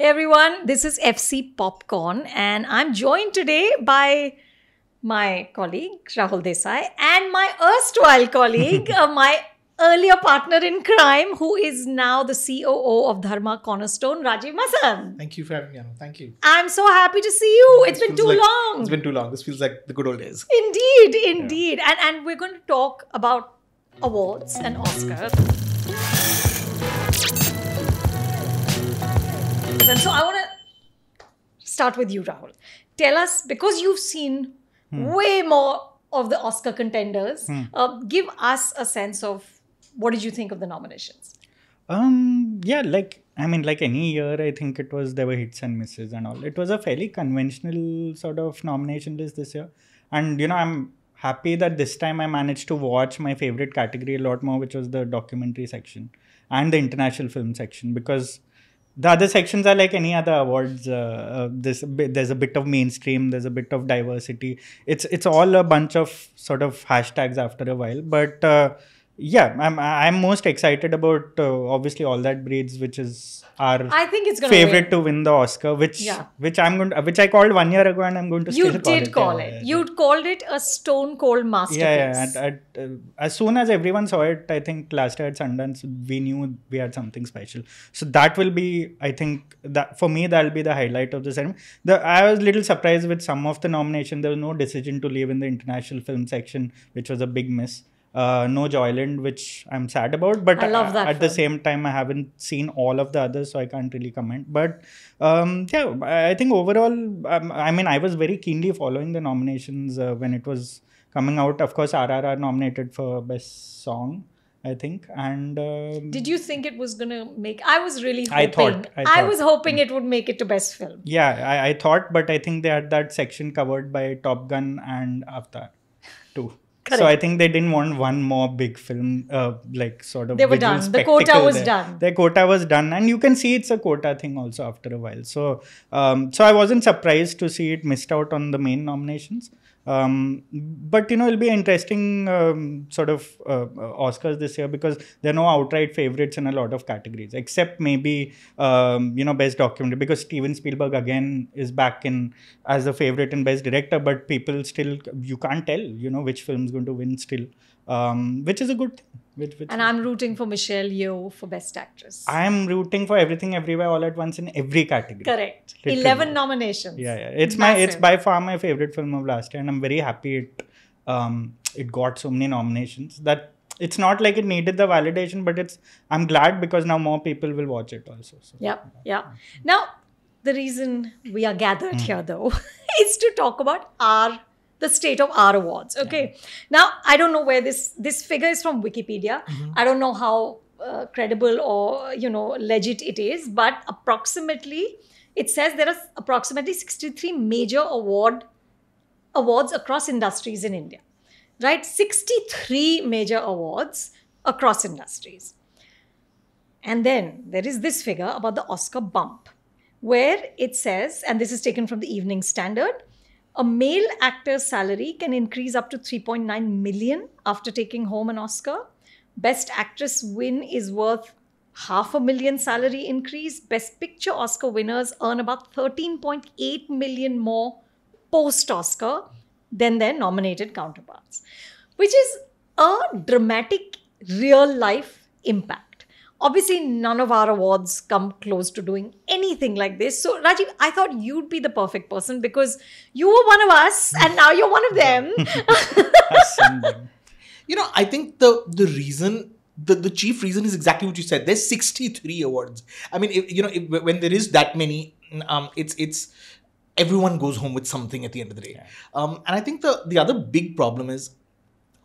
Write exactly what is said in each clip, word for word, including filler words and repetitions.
Hey everyone, this is F C Popcorn and I'm joined today by my colleague Rahul Desai and my erstwhile colleague, uh, my earlier partner in crime, who is now the C O O of Dharma Cornerstone, Rajeev Masand. Thank you for having me, Anu. Thank you. I'm so happy to see you. It's been too long. It's been too long. This feels like the good old days. Indeed, indeed. Yeah. And, and we're going to talk about awards and Oscar. And so I want to start with you, Rahul. Tell us, because you've seen hmm. way more of the Oscar contenders, hmm. uh, give us a sense of what did you think of the nominations? Um, yeah, like, I mean, like any year, I think it was, there were hits and misses and all. It was a fairly conventional sort of nomination list this year. And, you know, I'm happy that this time I managed to watch my favorite category a lot more, which was the documentary section and the international film section, because the other sections are like any other awards. Uh, uh, this, there's a bit of mainstream, there's a bit of diversity. It's it's all a bunch of sort of hashtags after a while. But uh, yeah, I'm I'm most excited about uh, obviously All That Breathes, which is our I think it's gonna favorite win. to win the Oscar, which yeah. which I'm going to, which I called one year ago, and I'm going to. You still did call it. Call it. You called it a stone cold masterpiece. Yeah, yeah. At, at, uh, as soon as everyone saw it, I think last year at Sundance, we knew we had something special. So that will be, I think, that for me that'll be the highlight of the ceremony. The I was a little surprised with some of the nomination. There was no decision to leave in the international film section, which was a big miss. Uh, no Joyland, which I'm sad about, but I love that at film. The same time, I haven't seen all of the others, so I can't really comment. But um, yeah, I think overall, um, I mean, I was very keenly following the nominations uh, when it was coming out. Of course, R R R nominated for Best Song, I think. And um, did you think it was going to make, I was really hoping, I, thought, I, thought, I was hoping mm. it would make it to Best Film. Yeah, I, I thought, but I think they had that section covered by Top Gun and Avatar too. Correct. So I think they didn't want one more big film, uh, like sort of. They were done. The quota was there. done. Their quota was done, and you can see it's a quota thing also after a while. So, um, so I wasn't surprised to see it missed out on the main nominations. Um, but you know, it'll be interesting um, sort of uh, Oscars this year because there are no outright favorites in a lot of categories, except maybe um, you know, Best Documentary, because Steven Spielberg again is back in as the favorite in Best Director, but people still, you can't tell, you know, which film is going to win still, um, which is a good thing. Which, which and I'm rooting for Michelle Yeoh for Best Actress. I'm rooting for Everything Everywhere All At Once in every category. Correct. Literally. Eleven nominations. Yeah, yeah. It's Massive. my it's by far my favorite film of last year, and I'm very happy it um, it got so many nominations. That it's not like it needed the validation, but it's I'm glad because now more people will watch it also. So. Yeah, yeah. Now the reason we are gathered mm. here though is to talk about our. The state of our awards. Okay. Yeah. Now, I don't know where this, this figure is from Wikipedia. Mm-hmm. I don't know how uh, credible or, you know, legit it is, but approximately, it says there are approximately sixty-three major award awards across industries in India, right? sixty-three major awards across industries. And then there is this figure about the Oscar bump, where it says, and this is taken from the Evening Standard, a male actor's salary can increase up to three point nine million after taking home an Oscar. Best actress win is worth half a million salary increase. Best picture Oscar winners earn about thirteen point eight million more post-Oscar than their nominated counterparts, which is a dramatic real-life impact. Obviously, none of our awards come close to doing anything like this. So, Rajeev, I thought you'd be the perfect person because you were one of us and now you're one of them. You know, I think the, the reason, the, the chief reason is exactly what you said. There's sixty-three awards. I mean, if, you know, if, when there is that many, um, it's it's everyone goes home with something at the end of the day. Yeah. Um, and I think the, the other big problem is,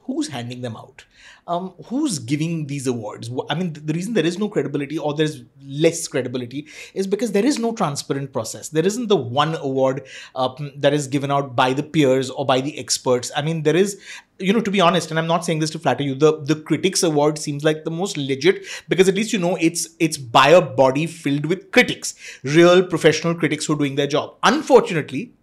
who's handing them out? Um, who's giving these awards? I mean, the reason there is no credibility or there's less credibility is because there is no transparent process. There isn't the one award um, that is given out by the peers or by the experts. I mean, there is, you know, to be honest, and I'm not saying this to flatter you, the, the Critics Award seems like the most legit because at least, you know, it's, it's by a body filled with critics, real professional critics who are doing their job. Unfortunately,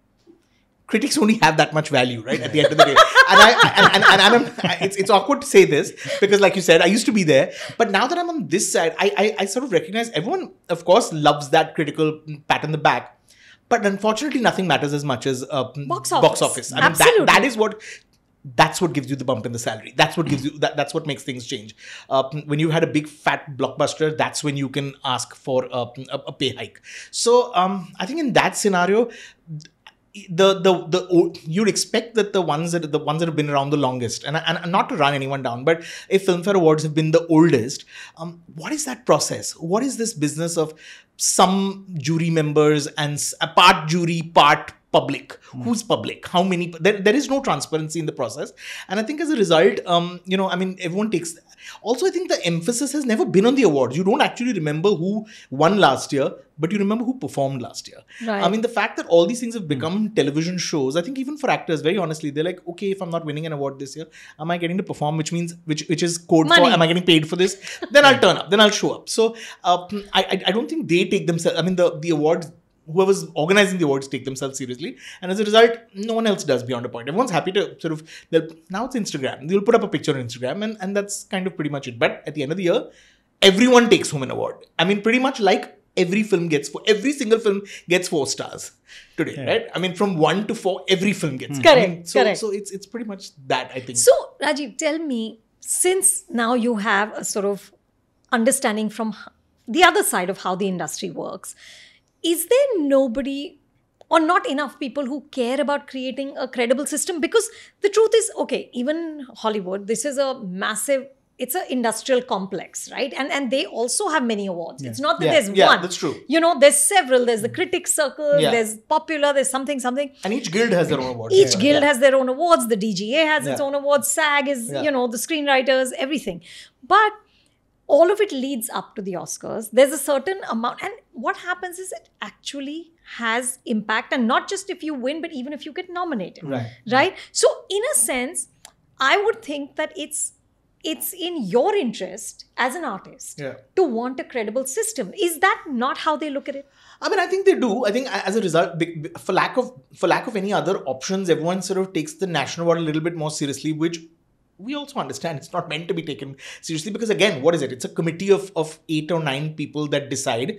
critics only have that much value, right? At the end of the day. I, and, and, and, and I'm, it's, it's awkward to say this because, like you said, I used to be there. But now that I'm on this side, I, I, I sort of recognize everyone, of course, loves that critical pat on the back. But unfortunately, nothing matters as much as uh, box office. Box office. I mean, Absolutely. That, that is what... That's what gives you the bump in the salary. That's what gives you. That, that's what makes things change. Uh, when you had a big fat blockbuster, that's when you can ask for a, a, a pay hike. So um, I think in that scenario, the the the you'd expect that the ones that the ones that have been around the longest, and and not to run anyone down, but if Filmfare Awards have been the oldest, um, what is that process? What is this business of some jury members and a part jury, part public? Mm. Who's public? How many? There, there is no transparency in the process. And I think as a result, um, you know, I mean, everyone takes... Also, I think the emphasis has never been on the awards. You don't actually remember who won last year, but you remember who performed last year. Right. I mean, the fact that all these things have become mm. television shows, I think even for actors, very honestly, they're like, okay, if I'm not winning an award this year, am I getting to perform? Which means, which which is code Money. for, am I getting paid for this? Then I'll turn up. Then I'll show up. So uh, I, I don't think they take themselves... I mean, the, the awards... Whoever's organizing the awards take themselves seriously. And as a result, no one else does beyond a point. Everyone's happy to sort of, now it's Instagram. They'll put up a picture on Instagram and, and that's kind of pretty much it. But at the end of the year, everyone takes home an award. I mean, pretty much like every film gets, four, every single film gets four stars today, yeah. right? I mean, from one to four, every film gets. Mm. Correct, I mean, so, correct. So it's, it's pretty much that, I think. So Rajeev, tell me, since now you have a sort of understanding from the other side of how the industry works, is there nobody or not enough people who care about creating a credible system? Because the truth is, okay, even Hollywood, this is a massive, it's an industrial complex, right? And and they also have many awards. Yeah. It's not that yeah. there's yeah, one. Yeah, that's true. You know, there's several. There's the Critics Circle. Yeah. There's Popular. There's something, something. And each guild has their own awards. Each yeah. guild yeah. has their own awards. The D G A has yeah. its own awards. SAG is, yeah. you know, the screenwriters, everything. But all of it leads up to the Oscars. There's a certain amount. And what happens is it actually has impact. And not just if you win, but even if you get nominated. Right. Right? So in a sense, I would think that it's it's in your interest as an artist yeah. to want a credible system. Is that not how they look at it? I mean, I think they do. I think as a result, for lack of, for lack of any other options, everyone sort of takes the national award a little bit more seriously, which... we also understand it's not meant to be taken seriously because, again, what is it? It's a committee of, of eight or nine people that decide.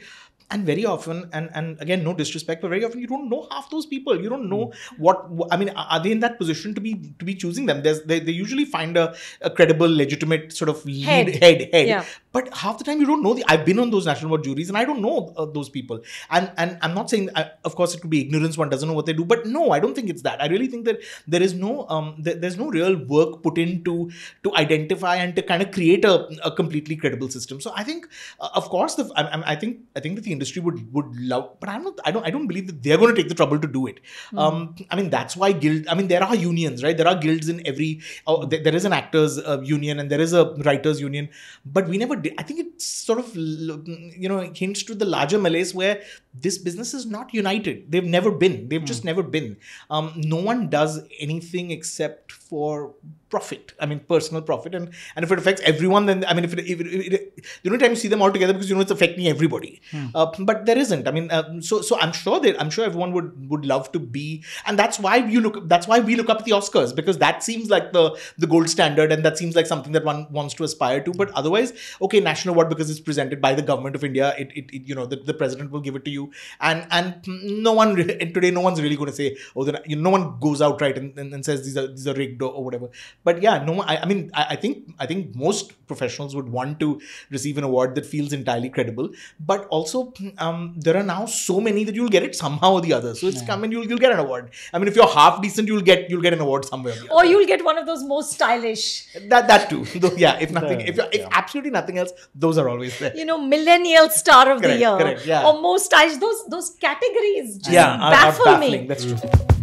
And very often, and, and again, no disrespect, but very often you don't know half those people. You don't know what, I mean, are they in that position to be to be choosing them? There's, they, they usually find a, a credible, legitimate sort of lead, head, head. head. Yeah. But half the time you don't know. The, I've been on those national award juries and I don't know uh, those people. And and I'm not saying, uh, of course, it could be ignorance. One doesn't know what they do. But no, I don't think it's that. I really think that there is no, um, there, there's no real work put in to, to identify and to kind of create a, a completely credible system. So I think, uh, of course, the, I, I think I think that the industry would would love, but I'm not I don't I don't believe that they're going to take the trouble to do it. Mm. um I mean, that's why guild I mean there are unions, right? There are guilds in every uh, there, there is an actors uh, union and there is a writers union, but we never did. I think it sort of, you know, hints to the larger malaise where this business is not united. They've never been. They've mm. just never been. Um, no one does anything except for profit. I mean, personal profit. And, and if it affects everyone, then, I mean, if it, if it, if it the only time you see them all together because, you know, it's affecting everybody. Mm. Uh, but there isn't. I mean, uh, so so I'm sure that I'm sure everyone would would love to be, and that's why you look. That's why we look up at the Oscars, because that seems like the the gold standard, and that seems like something that one wants to aspire to. But otherwise, okay, national award because it's presented by the government of India. It it, it you know the, the president will give it to you. And and no one today, no one's really going to say, oh, then, you know, no one goes out right and, and, and says these are these are rigged or, or whatever. But yeah, no, I, I mean, I, I think I think most professionals would want to receive an award that feels entirely credible. But also, um, there are now so many that you'll get it somehow or the other. So it's yeah. I mean, you'll you'll get an award. I mean, if you're half decent, you'll get you'll get an award somewhere. Or, or you'll get one of those most stylish. That that too. Though, yeah, if nothing, if you're, if yeah. absolutely nothing else, those are always there. You know, millennial star of correct, the year correct, yeah. or most stylish. Those those categories just yeah, baffle are, are me. That's true.